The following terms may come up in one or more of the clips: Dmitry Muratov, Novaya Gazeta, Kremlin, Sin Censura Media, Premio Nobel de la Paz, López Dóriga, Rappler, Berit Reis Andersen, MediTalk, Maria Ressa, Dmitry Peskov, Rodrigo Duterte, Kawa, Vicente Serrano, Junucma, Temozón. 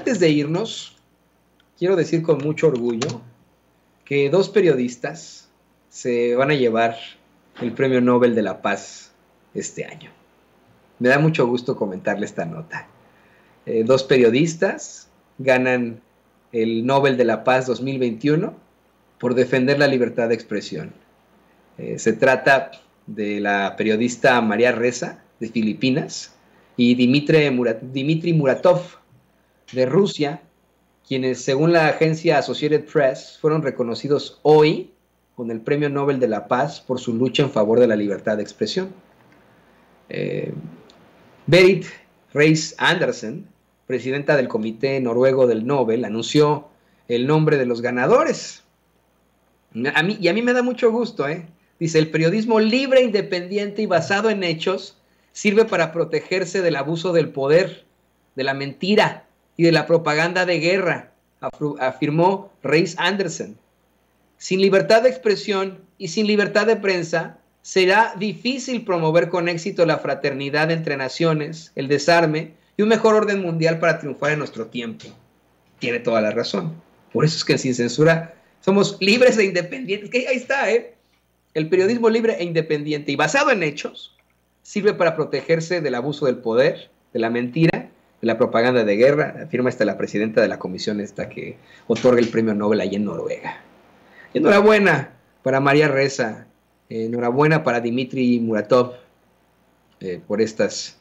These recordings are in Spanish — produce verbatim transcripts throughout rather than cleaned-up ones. antes de irnos, quiero decir con mucho orgullo que dos periodistas se van a llevar el Premio Nobel de la Paz este año. Me da mucho gusto comentarle esta nota. Eh, dos periodistas ganan el Nobel de la Paz dos mil veintiuno por defender la libertad de expresión. Eh, se trata de la periodista Maria Ressa, de Filipinas, y Dmitry Murat- Dmitry Muratov, de Rusia, quienes, según la agencia Associated Press, fueron reconocidos hoy con el Premio Nobel de la Paz por su lucha en favor de la libertad de expresión. Eh, Berit Reis Andersen, presidenta del Comité Noruego del Nobel, anunció el nombre de los ganadores. A mí, y a mí me da mucho gusto, ¿eh? Dice, el periodismo libre, independiente y basado en hechos sirve para protegerse del abuso del poder, de la mentira y de la propaganda de guerra, afirmó Reis Andersen. Sin libertad de expresión y sin libertad de prensa, será difícil promover con éxito la fraternidad entre naciones, el desarme y un mejor orden mundial para triunfar en nuestro tiempo. Tiene toda la razón. Por eso es que Sin Censura somos libres e independientes. Que ahí está, ¿eh? El periodismo libre e independiente y basado en hechos sirve para protegerse del abuso del poder, de la mentira, de la propaganda de guerra, afirma esta la presidenta de la comisión esta que otorga el premio Nobel allí en Noruega. Enhorabuena para Maria Ressa, enhorabuena para Dmitry Muratov eh, por estas,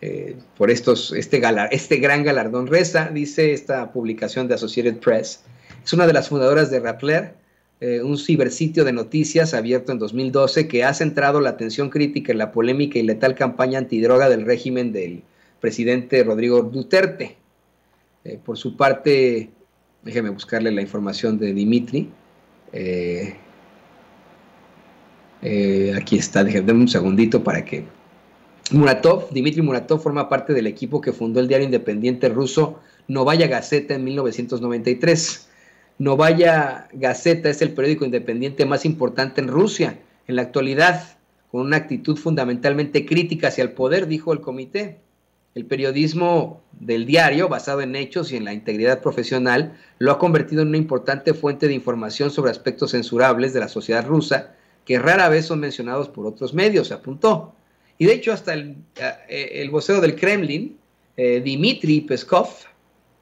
eh, por estos, este, galar, este gran galardón. Ressa, dice esta publicación de Associated Press, es una de las fundadoras de Rappler, eh, un cibersitio de noticias abierto en dos mil doce que ha centrado la atención crítica en la polémica y letal campaña antidroga del régimen del presidente Rodrigo Duterte. Eh, por su parte, déjeme buscarle la información de Dimitri. Eh, eh, aquí está, déjeme un segundito para que... Muratov, Dmitry Muratov forma parte del equipo que fundó el diario independiente ruso Novaya Gazeta en mil novecientos noventa y tres. Novaya Gazeta es el periódico independiente más importante en Rusia en la actualidad, con una actitud fundamentalmente crítica hacia el poder, dijo el comité. El periodismo del diario, basado en hechos y en la integridad profesional, lo ha convertido en una importante fuente de información sobre aspectos censurables de la sociedad rusa, que rara vez son mencionados por otros medios, se apuntó. Y de hecho, hasta el, el vocero del Kremlin, eh, Dmitry Peskov,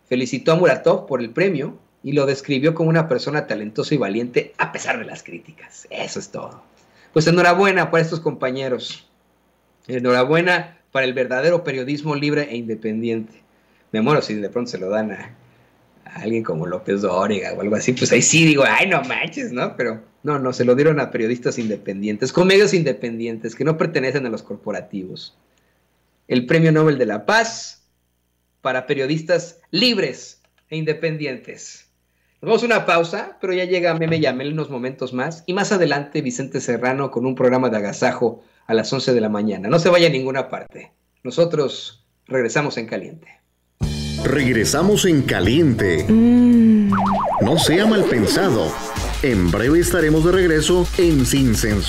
felicitó a Muratov por el premio y lo describió como una persona talentosa y valiente a pesar de las críticas. Eso es todo. Pues enhorabuena para estos compañeros. Enhorabuena para el verdadero periodismo libre e independiente. Me muero si de pronto se lo dan a, a alguien como López Dóriga o algo así, pues ahí sí digo, ay, no manches, ¿no? Pero no, no, se lo dieron a periodistas independientes, con medios independientes, que no pertenecen a los corporativos. El Premio Nobel de la Paz para periodistas libres e independientes. Nos vamos a una pausa, pero ya llega Meme y Amel unos momentos más, y más adelante Vicente Serrano con un programa de agasajo a las once de la mañana. No se vaya a ninguna parte. Nosotros regresamos en caliente. Regresamos en caliente. Mm. No sea mal pensado. En breve estaremos de regreso en Sin Censura.